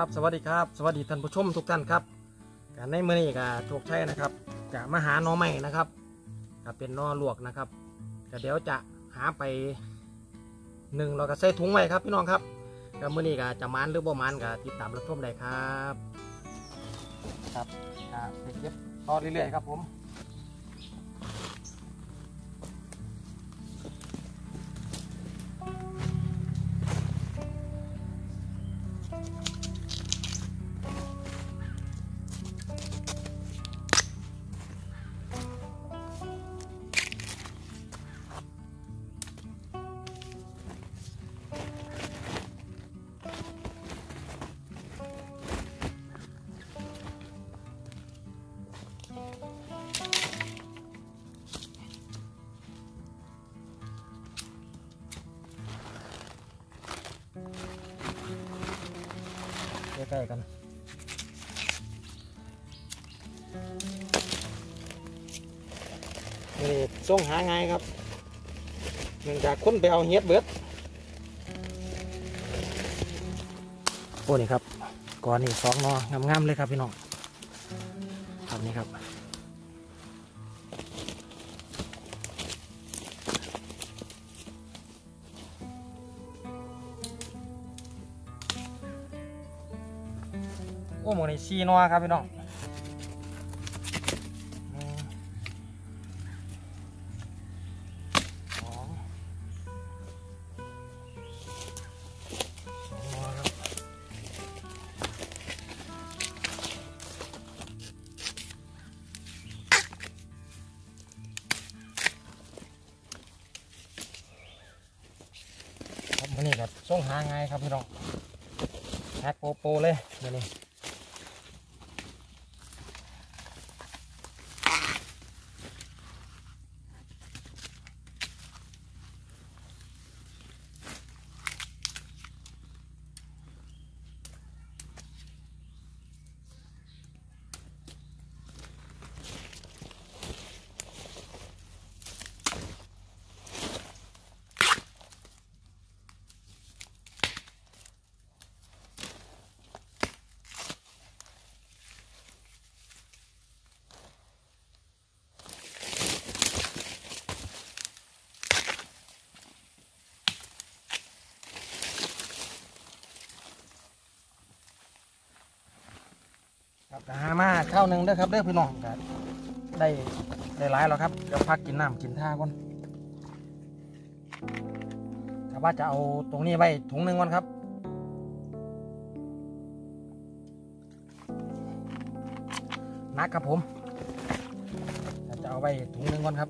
ครับสวัสดีครับสวัสดีท่านผู้ชมทุกท่านครับการในมือนี่กะโชคชัยนะครับกะมาหาหน่อไม้นะครับกะเป็นหน่อลวกนะครับกะเดี๋ยวจะหาไปหนึ่งเรากะใส่ถุงไว้ครับพี่น้องครับกะมือนี่กะจะมันหรือบ่มันกะติดตามรับชมได้ครับครับกะไปเก็บต่อเรื่อยๆครับผมใกล้กันนี่ส่งหาง่ายครับเนื่องจากคนไปเอาเฮ็ดเบิดโอ้นี่ครับก่อนนี่สองนองามๆเลยครับพี่น้องครับนี่ครับโอ้โหนี่ซีนัวครับพี่น้องครับวันนี้ครับส่งหาไงครับพี่น้องแฮกโปเลยวันนี้หามาข้าวหนึ่งเด้อครับเด้อพี่น้องกันได้หลายแล้วครับเดี๋ยวพักกินน้ำกินท่าก่อนแต่ว่าจะเอาตรงนี้ไว้ถุงหนึ่งก่อนครับนักครับผมจะเอาไว้ถุงหนึ่งก่อนครับ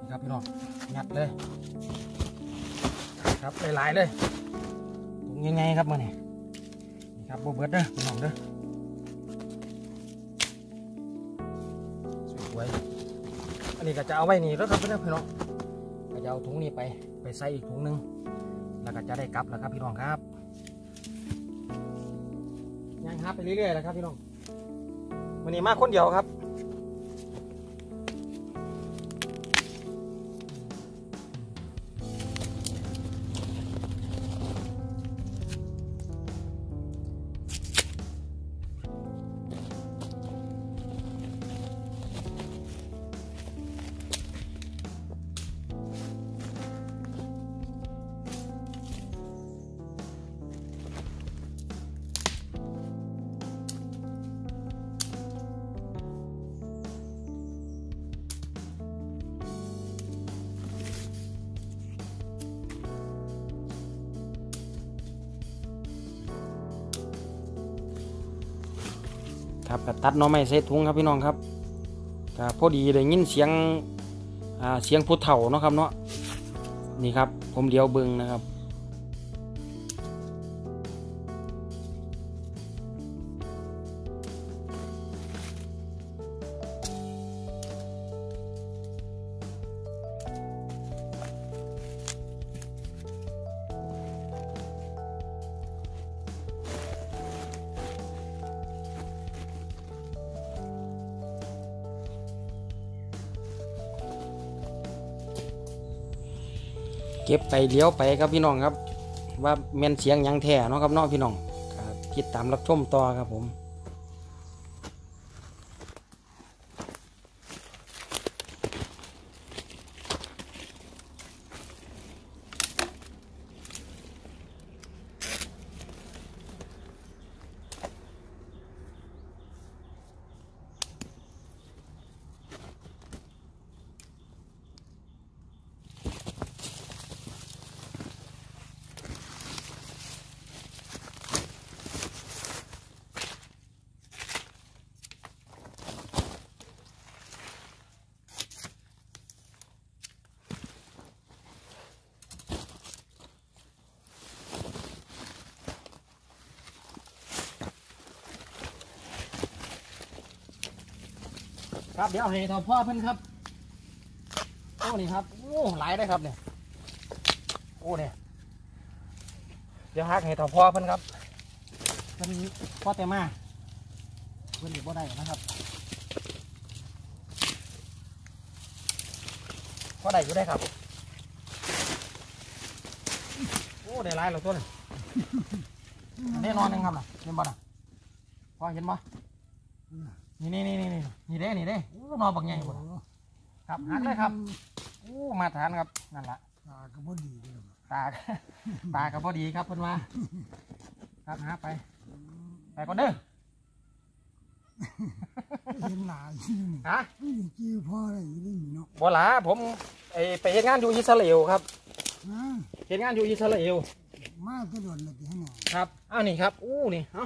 นี่ครับพี่น้องงัดเลยครับได้หลายเลยถุงง่ายๆครับมาเนี่ยครับโบเบิร์ดเด้อพี่น้องเด้อสวยอันนี้ก็จะเอาไว้นี่แล้วครับพี่น้องก็จะเอาถุงนี้ไปใส่อีกถุงนึงแล้วก็จะได้กลับแล้วครับพี่น้องครับยังฮับไปเรื่อยๆแล้วครับพี่น้องวันนี้มาคนเดียวครับครับก็ตัดหน่อไม้ใส่ถุงครับพี่น้องครับก็พอดีได้ยินเสียงผู้เฒ่าเนาะครับเนาะนี่ครับผมเลี้ยวเบิ่งนะครับเก็บไปเลี้ยวไปครับพี่น้องครับ ว่าแม่นเสียงยังแท้เนาะครับเนาะพี่น้องคิดตามรับชมต่อครับผมครับเดี๋ยวเอาให้ทอพ่อเพื่อนครับโอ้นี่ครับโอ้หลายได้ครับเนี่ยโอ้เนี่ยเดี๋ยวฮักให้ทอพ่อเพื่อนครับมันพ่อเต็มมาเพื่อนอยู่บ่ได้นะครับพ่อได้อยู่ได้ครับโอ้ได้หลายเราตัวเลยแน่นอนนึงครับนะเห็นบ่นะพ่อเห็นบ่นี่เด้นี่เด้นอนบักใหญ่หมดครับหันเลยครับอู้มาทานครับนั่นละตาก็พอดีตาก็พอดีครับเพื่อนว่าครับหาไปก่อนเด้อเห็นหลาฮะจิ้วพ่ออะไรนี่เนาะบ่หลาผมไปเห็นงานอยู่อิสราเอลครับเห็นงานอยู่อิสราเอลมากก็โดนเลยที่ไหนครับอ้าวนี่ครับอู้นี่เอ้า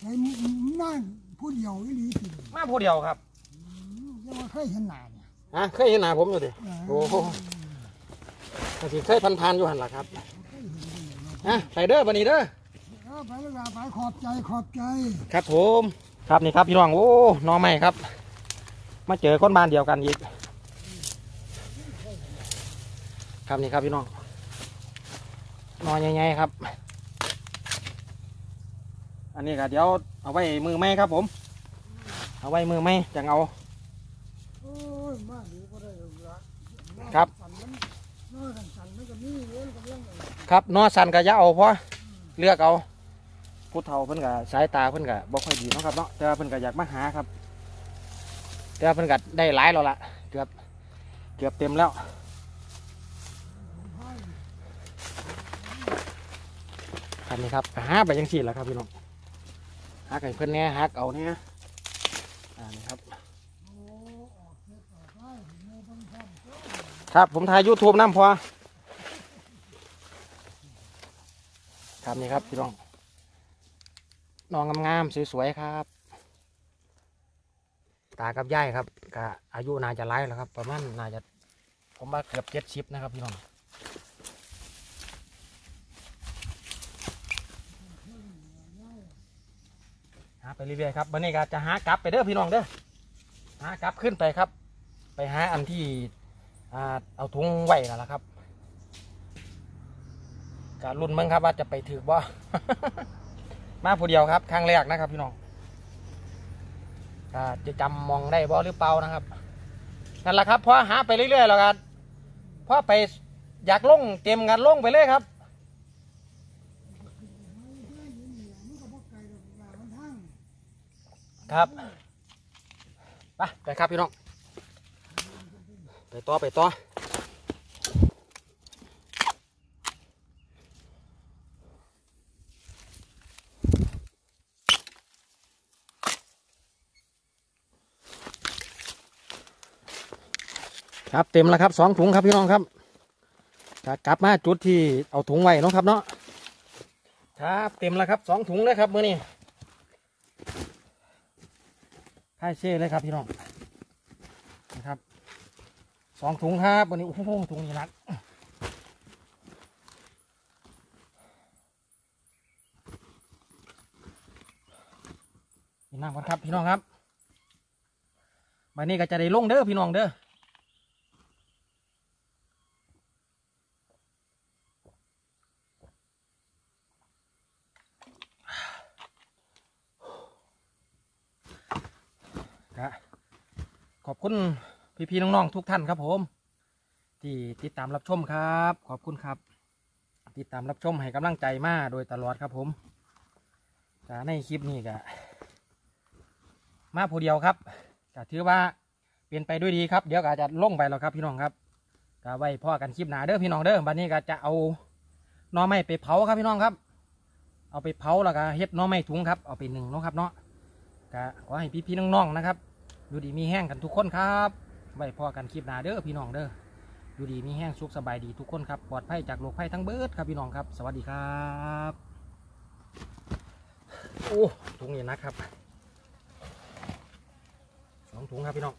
ใช้นั่นผู้เดียวนี่มาผู้เดียวครับยังเคยเห็นหนาเนี่ยเคยเห็นหนาผมอยู่ดิโอ้โหแต่สิเคยพันๆอยู่หันหลักครับไปเด้อบันนี้เด้อไปเวลาไปขอบใจครับผมครับนี่ครับพี่น้องโอ้น้องใหม่ครับมาเจอคนบ้านเดียวกันอีกครับนี่ครับพี่น้องน้องใหญ่ๆครับอันนี้ก็เดี๋ยวเอาไว้มือไม้ครับผมเอาไว้มือไม้จะเอาครับครับนอสันกะยะเอาเพราะเลือกเอาผู้เฒ่าเพิ่นกะสายตาเพิ่นกะบ่ค่อยดีนะครับเนาะแต่เพิ่นกะอยากมาหาครับแต่เพิ่นกะได้หลายแล้วล่ะเกือบเต็มแล้วคันนี้ครับหาไปยังสี่แล้วครับพี่น้องฮักไอ้เพื่อนเนี่ยฮักเอาเนี่ยนี่ครับครับผมถ่าย YouTube น้ำพอครับนี่ครับพี่น้องน้องงามๆสวยๆครับตากับย่ายครับกะอายุน่าจะไล่แล้วครับประมาณน่าจะผมว่าเกือบ70นะครับพี่น้องไปเรื่อยๆครับวันนี้ก็จะหากลับไปเด้อพี่น้องเด้อหากลับขึ้นไปครับไปหาอันที่เอาถุงไว้นั่นแหละครับการลุ้นมั้งครับว่าจะไปถือบ่ มาผู้เดียวครับครั้งแรกนะครับพี่น้องจะจำมองได้บ่หรือเปล่านะครับนั่นแหละครับพอหาไปเรื่อยๆแล้วกันพอไปอยากลงเตรียมงานลงไปเลยครับครับไปครับพี่น้องไปต่อครับเต็มแล้วครับ2 ถุงครับพี่น้องครับกลับมาจุดที่เอาถุงไว้น้องครับเนาะครับเต็มแล้วครับ2 ถุงเลยครับมื้อนี้ใช่เช่เลยครับพี่น้องนะครับ2 ถุงครับวันนี้โอ้โหถุงนี้นักนั่งก่อนครับพี่น้องครับวันนี้ก็จะได้ลงเด้อพี่น้องเด้อขอบคุณพี่ๆน้องๆทุกท่านครับผมที่ติดตามรับชมครับขอบคุณครับ ติดตามรับชมให้กำลังใจมาโดยตลอดครับผมในคลิปนี้ก็มาผู้เดียวครับก็ถือว่าเป็นไปด้วยดีครับเดี๋ยวก็จะลงไปแล้วครับพี่น้องครับก็ไว้พ่อกันคลิปหน้าเด้อพี่น้องเด้อวันนี้ก็จะเอาหน่อไม้ไปเผาครับพี่น้องครับเอาไปเผาแล้วก็เฮ็ดหน่อไม้ถุงครับเอาไปหนึ่งเนาะครับเนาะก็ขอให้พี่ๆน้องๆนะครับอยู่ดีมีแห้งกันทุกคนครับไว้พ่อกันคลิปหน้าเด้อพี่น้องเด้ออยู่ดีมีแห้งสุขสบายดีทุกคนครับปลอดภัยจากโรคภัยทั้งเบิดครับพี่น้องครับสวัสดีครับโอ้ถุงนี่นะครับ2ถุงครับพี่น้อง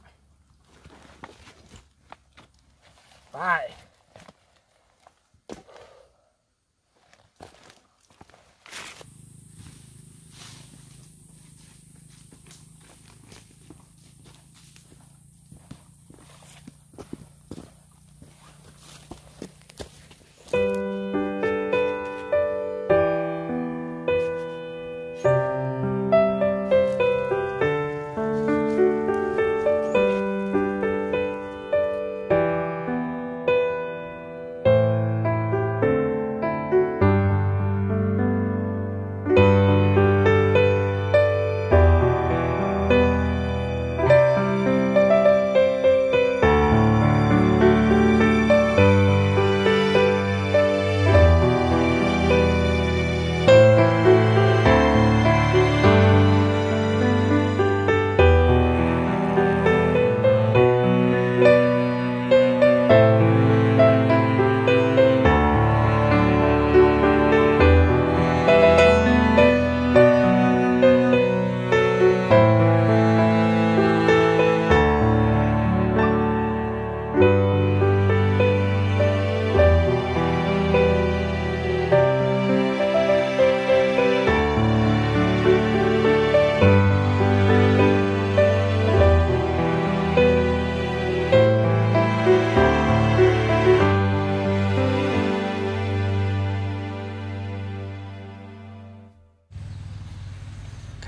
ไป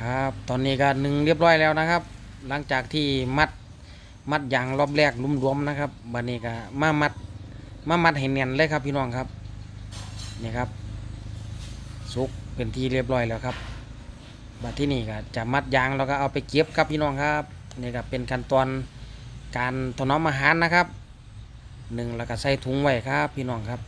ครับตอนนี้ก็หนึ่งเรียบร้อยแล้วนะครับหลังจากที่มัดยางรอบแรกรวมๆนะครับบัดนี้ก็มามัดให้แน่นเลยครับพี่น้องครับนี่ครับสุกเป็นที่เรียบร้อยแล้วครับบัดที่นี่ก็จะมัดยางแล้วก็เอาไปเก็บครับพี่น้องครับนี่ก็เป็นขั้นตอนการถนอมอาหารนะครับ1แล้วก็ใส่ถุงไว้ครับพี่น้องครับ